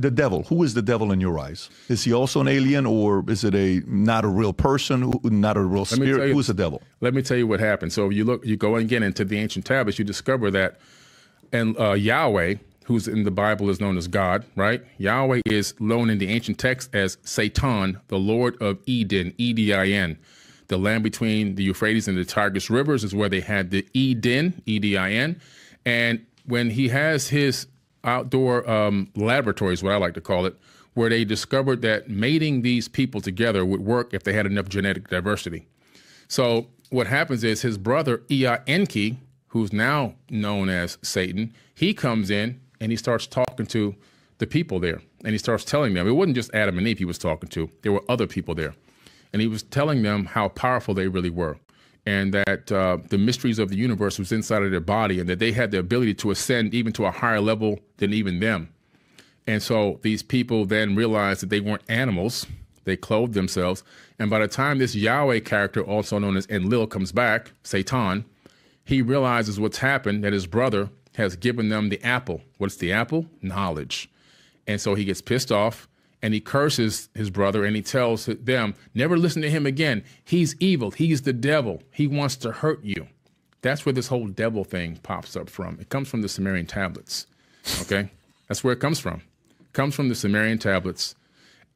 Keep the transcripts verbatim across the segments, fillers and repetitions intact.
The devil. Who is the devil in your eyes? Is he also an alien, or is it a not a real person, not a real spirit? You, Who is the devil? Let me tell you what happened. So you look, you go again into the ancient tablets, you discover that, and uh, Yahweh, who's in the Bible is known as God, right? Yahweh is known in the ancient text as Satan, the Lord of Eden, E D I N. The land between the Euphrates and the Tigris rivers is where they had the Eden, E D I N. And when he has his outdoor um, laboratories, what I like to call it, where they discovered that mating these people together would work if they had enough genetic diversity. So what happens is his brother, Ea Enki, who's now known as Satan, he comes in and he starts talking to the people there. And he starts telling them, it wasn't just Adam and Eve he was talking to, there were other people there. And he was telling them how powerful they really were, and that uh, the mysteries of the universe was inside of their body, and that they had the ability to ascend even to a higher level than even them. And so these people then realized that they weren't animals. They clothed themselves. And by the time this Yahweh character, also known as Enlil, comes back, Satan, he realizes what's happened, that his brother has given them the apple. What's the apple? Knowledge. And so he gets pissed off, and he curses his brother, and he tells them, never listen to him again. He's evil. He's the devil. He wants to hurt you. That's where this whole devil thing pops up from. It comes from the Sumerian tablets, okay? That's where it comes from. It comes from the Sumerian tablets.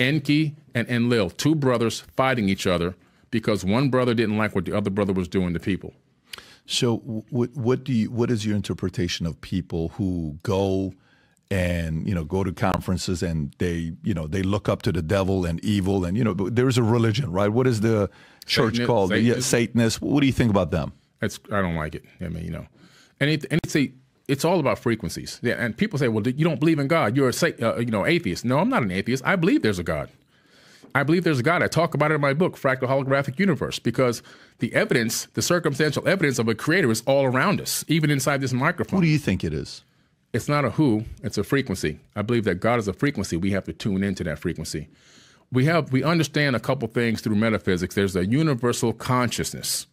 Enki and Enlil, two brothers fighting each other because one brother didn't like what the other brother was doing to people. So what, what, do you, what is your interpretation of people who go and, you know, go to conferences and they, you know, they look up to the devil and evil and, you know, there is a religion, right? What is the church Satanist, called? Satanist. Yeah, Satanists. What do you think about them? That's, I don't like it. I mean, you know, and, it, and it's, a, it's all about frequencies. Yeah, and people say, well, you don't believe in God. You're a, uh, you know, atheist. No, I'm not an atheist. I believe there's a God. I believe there's a God. I talk about it in my book, Fractal Holographic Universe, because the evidence, the circumstantial evidence of a creator is all around us, even inside this microphone. Who do you think it is? It's not a who, it's a frequency. I believe that God is a frequency. We have to tune into that frequency. We have, we understand a couple things through metaphysics. There's a universal consciousness,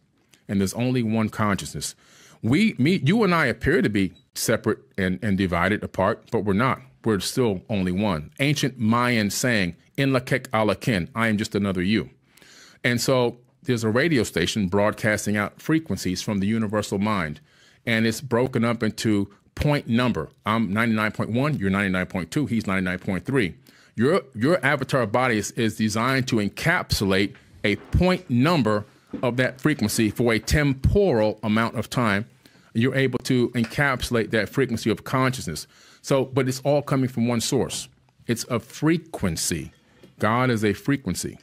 and there's only one consciousness. We, me, you and I appear to be separate and, and divided apart, but we're not. We're still only one. Ancient Mayan saying, "In la kek ala," I am just another you. And so there's a radio station broadcasting out frequencies from the universal mind, and it's broken up into point number. I'm ninety-nine point one, you're ninety-nine point two, he's ninety-nine point three. Your, your avatar body is, is designed to encapsulate a point number of that frequency for a temporal amount of time. You're able to encapsulate that frequency of consciousness. So, but it's all coming from one source. It's a frequency. God is a frequency.